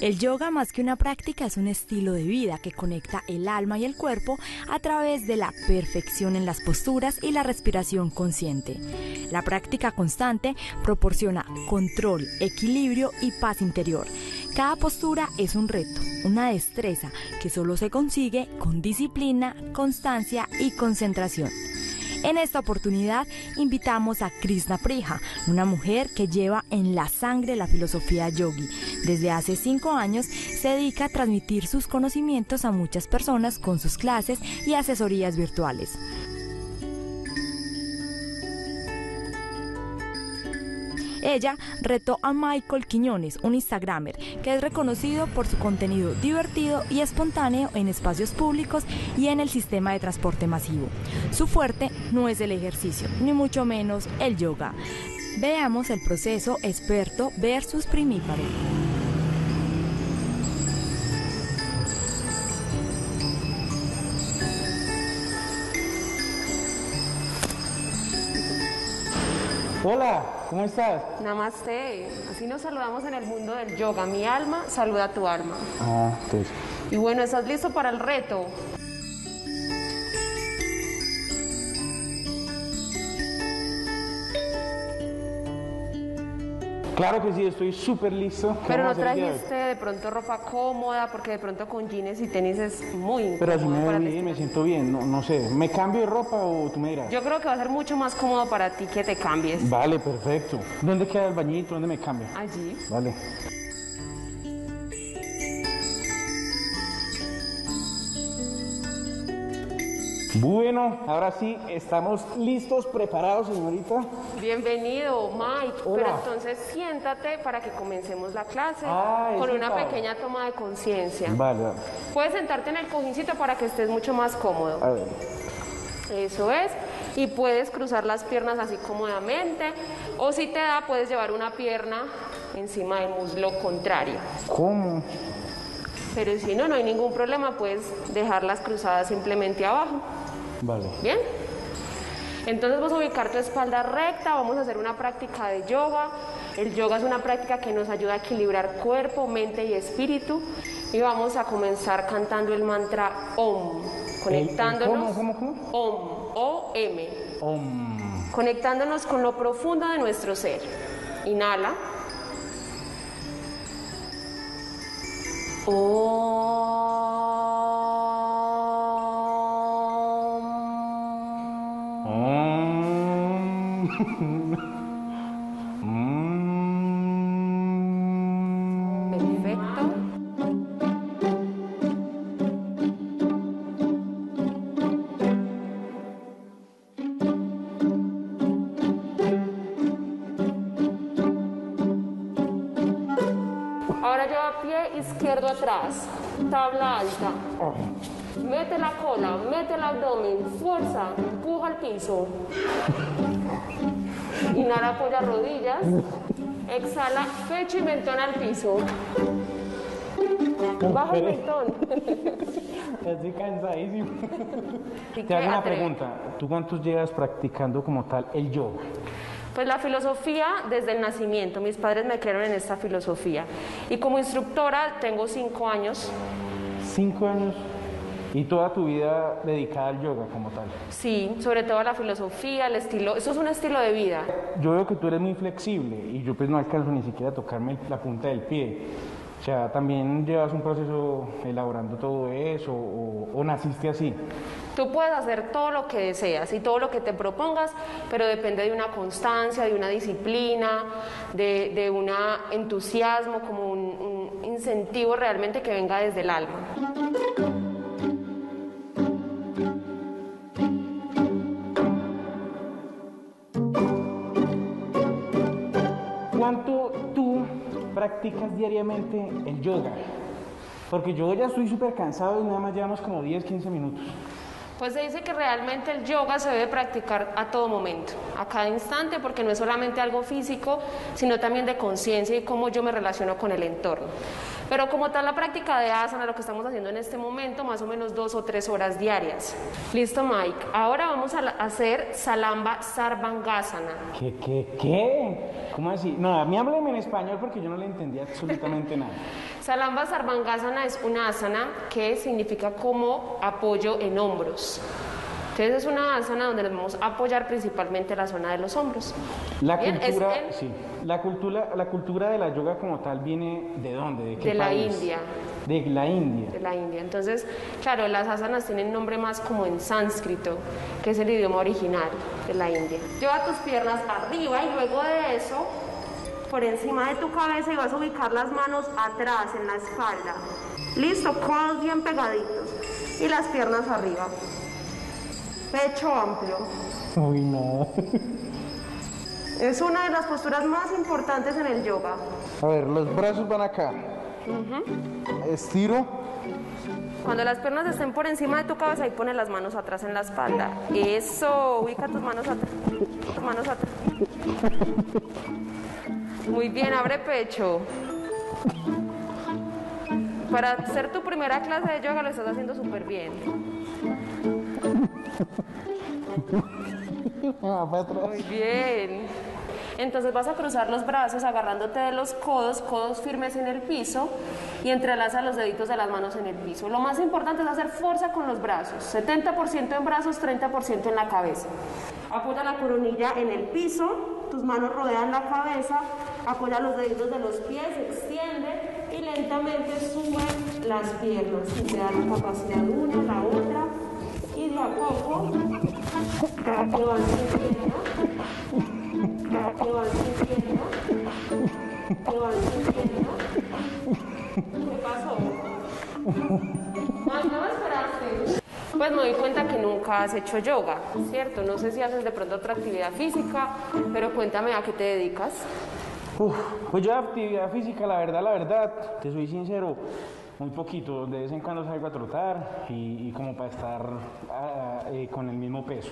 El yoga, más que una práctica, es un estilo de vida que conecta el alma y el cuerpo a través de la perfección en las posturas y la respiración consciente. La práctica constante proporciona control, equilibrio y paz interior. Cada postura es un reto, una destreza que solo se consigue con disciplina, constancia y concentración. En esta oportunidad invitamos a Krishna Priya, una mujer que lleva en la sangre la filosofía yogi. Desde hace 5 años se dedica a transmitir sus conocimientos a muchas personas con sus clases y asesorías virtuales. Ella retó a Michael Quiñones, un instagramer que es reconocido por su contenido divertido y espontáneo en espacios públicos y en el sistema de transporte masivo. Su fuerte no es el ejercicio, ni mucho menos el yoga. Veamos el proceso experto versus primíparo. Hola. ¿Cómo estás? Namaste. Así nos saludamos en el mundo del yoga. Mi alma saluda a tu alma. Ah, sí. Y bueno, ¿estás listo para el reto? Claro que sí, estoy súper listo. Pero no trajiste de pronto ropa cómoda, porque de pronto con jeans y tenis es muy incómodo. Pero así me siento bien, no sé. ¿Me cambio de ropa o tú me dirás? Yo creo que va a ser mucho más cómodo para ti que te cambies. Vale, perfecto. ¿Dónde queda el bañito? ¿Dónde me cambio? Allí. Vale. Bueno, ahora sí, estamos listos, preparados, señorita. Bienvenido, Mike. Hola. Pero entonces siéntate para que comencemos la clase con una pequeña toma de conciencia. Vale, vale. Puedes sentarte en el cojincito para que estés mucho más cómodo. A ver. Eso es. Y puedes cruzar las piernas así cómodamente. O si te da, puedes llevar una pierna encima del muslo contrario. ¿Cómo? Pero si no, no hay ningún problema, puedes dejarlas cruzadas simplemente abajo. Vale. ¿Bien? Entonces vas a ubicar tu espalda recta, vamos a hacer una práctica de yoga. El yoga es una práctica que nos ayuda a equilibrar cuerpo, mente y espíritu. Y vamos a comenzar cantando el mantra OM, conectándonos. ¿Cómo? OM, O-M. OM. Conectándonos con lo profundo de nuestro ser. Inhala. Perfecto. Ahora lleva pie izquierdo atrás, tabla alta. Mete la cola, mete el abdomen, fuerza, empuja al piso. Inhala, apoya rodillas. Exhala, pecho y mentón al piso. Baja el mentón. Estoy cansadísimo. Te hago una pregunta. ¿Tú cuántos llevas practicando como tal el yoga? Pues la filosofía desde el nacimiento. Mis padres me crearon en esta filosofía. Y como instructora tengo 5 años. 5 años. ¿Y toda tu vida dedicada al yoga como tal? Sí, sobre todo a la filosofía, el estilo. Eso es un estilo de vida. Yo veo que tú eres muy flexible y yo pues no alcanzo ni siquiera a tocarme la punta del pie. O sea, ¿también llevas un proceso elaborando todo eso o naciste así? Tú puedes hacer todo lo que deseas y todo lo que te propongas, pero depende de una constancia, de una disciplina, de un entusiasmo, como un incentivo realmente que venga desde el alma. ¿Cuánto tú practicas diariamente el yoga? Porque yo ya estoy súper cansado y nada más llevamos como 10, 15 minutos. Pues se dice que realmente el yoga se debe practicar a todo momento, a cada instante, porque no es solamente algo físico, sino también de conciencia y cómo yo me relaciono con el entorno. Pero como tal la práctica de asana, lo que estamos haciendo en este momento, más o menos 2 o 3 horas diarias. Listo, Mike. Ahora vamos a hacer Salamba Sarvangasana. ¿Qué? ¿Cómo así? No, a mí háblame en español porque yo no le entendía absolutamente nada. Salamba Sarvangasana es una asana que significa como apoyo en hombros. Entonces es una asana donde nos vamos a apoyar principalmente la zona de los hombros. La cultura de la yoga como tal viene ¿de dónde? ¿De qué país? De la India. Entonces, claro, las asanas tienen nombre más como en sánscrito, que es el idioma original de la India. Lleva tus piernas arriba y luego de eso, por encima de tu cabeza, y vas a ubicar las manos atrás, en la espalda. Listo, codos bien pegaditos y las piernas arriba. Pecho amplio. Uy, no. Es una de las posturas más importantes en el yoga. A ver, los brazos van acá. Estiro. Cuando las piernas estén por encima de tu cabeza, ahí pones las manos atrás en la espalda. Eso, ubica tus manos atrás. Tus manos atrás. Muy bien, abre pecho. Para hacer tu primera clase de yoga lo estás haciendo súper bien. Muy bien. Entonces vas a cruzar los brazos agarrándote de los codos, codos firmes en el piso, y entrelaza los deditos de las manos en el piso. Lo más importante es hacer fuerza con los brazos, 70% en brazos, 30% en la cabeza. Apoya la coronilla en el piso, tus manos rodean la cabeza, apoya los deditos de los pies, extiende y lentamente sube las piernas sin quedar la capacidad una, la otra. Y de a poco, te vas sintiendo. ¿Qué pasó? Ay, no esperaste. Pues me doy cuenta que nunca has hecho yoga, ¿cierto? No sé si haces de pronto otra actividad física, pero cuéntame a qué te dedicas. Uf, pues yo actividad física, la verdad, te soy sincero. Muy poquito, de vez en cuando salgo a trotar y como para estar con el mismo peso.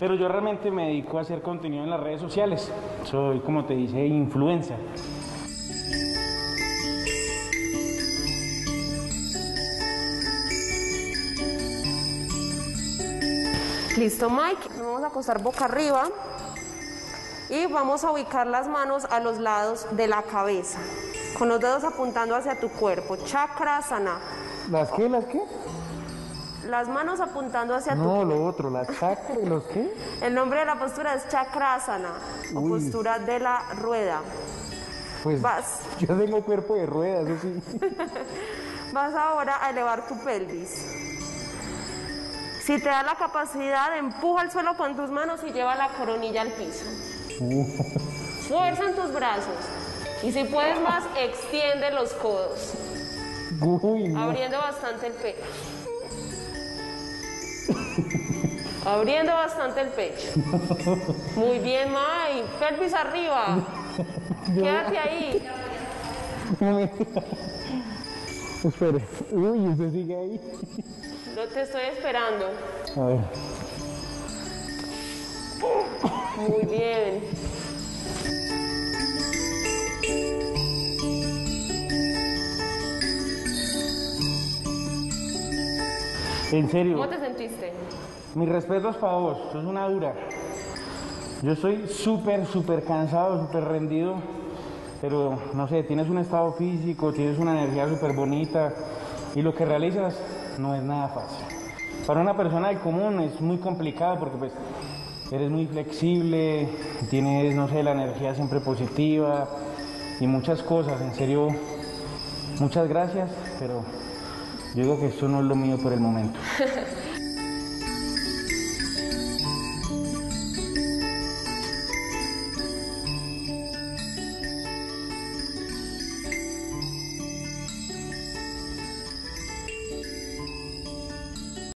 Pero yo realmente me dedico a hacer contenido en las redes sociales. Soy, como te dice, influencer. Listo, Mike. Nos vamos a acostar boca arriba y vamos a ubicar las manos a los lados de la cabeza, con los dedos apuntando hacia tu cuerpo. Chakrasana. ¿Las qué? ¿Las qué? Las manos apuntando hacia tu cuerpo. No, lo otro, la chakra y los qué. El nombre de la postura es chakrasana, o postura de la rueda. Pues vas. Yo tengo cuerpo de rueda, eso sí. Vas ahora a elevar tu pelvis. Si te da la capacidad, empuja el suelo con tus manos y lleva la coronilla al piso. Fuerza en tus brazos. Y si puedes más, extiende los codos, abriendo bastante el pecho. Abriendo bastante el pecho. Muy bien, Mai. Pelvis arriba. Quédate ahí. Espere. Uy, usted sigue ahí. No te estoy esperando. A ver. Muy bien. ¿En serio? ¿Cómo te sentiste? Mis respetos para vos, sos una dura. Yo estoy súper cansado, súper rendido, pero no sé, tienes un estado físico, tienes una energía súper bonita y lo que realizas no es nada fácil. Para una persona del común es muy complicado porque pues eres muy flexible, tienes, no sé, la energía siempre positiva y muchas cosas. En serio, muchas gracias, pero... yo digo que esto no es lo mío por el momento.